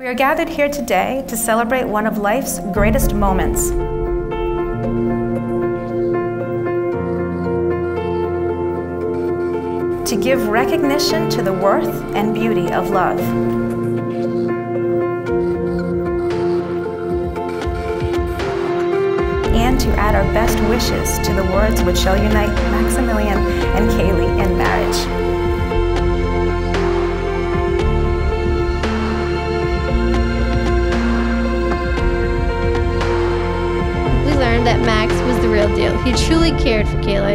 We are gathered here today to celebrate one of life's greatest moments. To give recognition to the worth and beauty of love. And to add our best wishes to the words which shall unite Maximilian and Cailee in marriage. That Max was the real deal. He truly cared for Cailee.